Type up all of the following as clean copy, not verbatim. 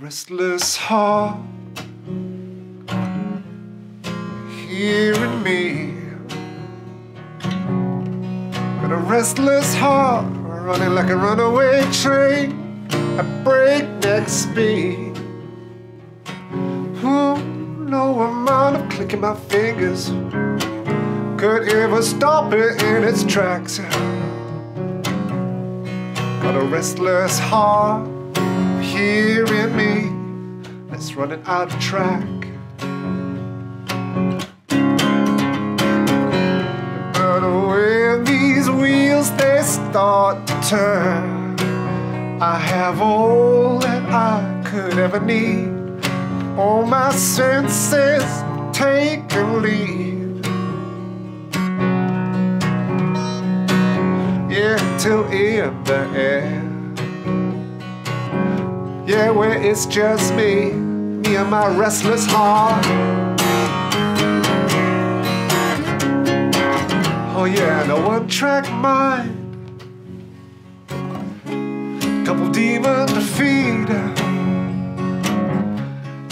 restless heart here in me. Got a restless heart running like a runaway train at breakneck speed. No amount of clicking my fingers could ever stop it in its tracks. Got a restless heart here in me that's running out of track. But when these wheels, they start to turn, I have all that I could ever need. All my senses take a lead. Yeah, till in the air, yeah, where it's just me, me and my restless heart. Oh yeah, no one-track mind, couple demon to feed.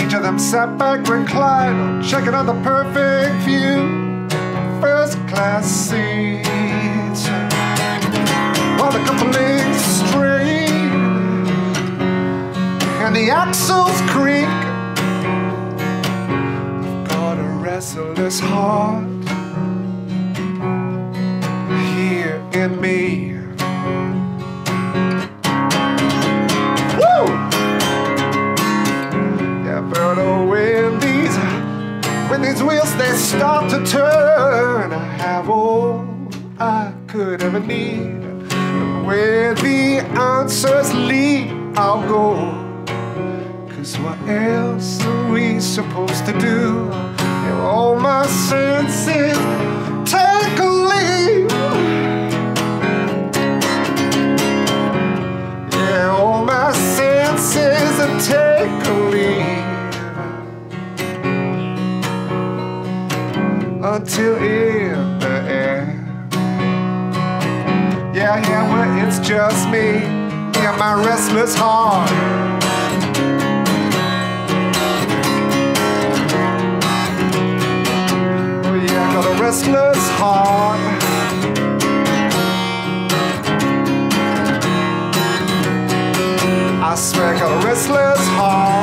Each of them sat back, reclined, checking on the perfect view, first-class seats. While the coupling's straight and the axles creak, I've got a restless heart here in me. Woo! Yeah, but oh, when these wheels, they start to turn, I have all I could ever need. And where the answers lead, I'll go. Cause what else are we supposed to do? And all my senses take a leave. Yeah, all my senses take a leave. Until in the air, yeah, yeah, well, it's just me, yeah, my restless heart. Restless heart, I swear, got a restless heart.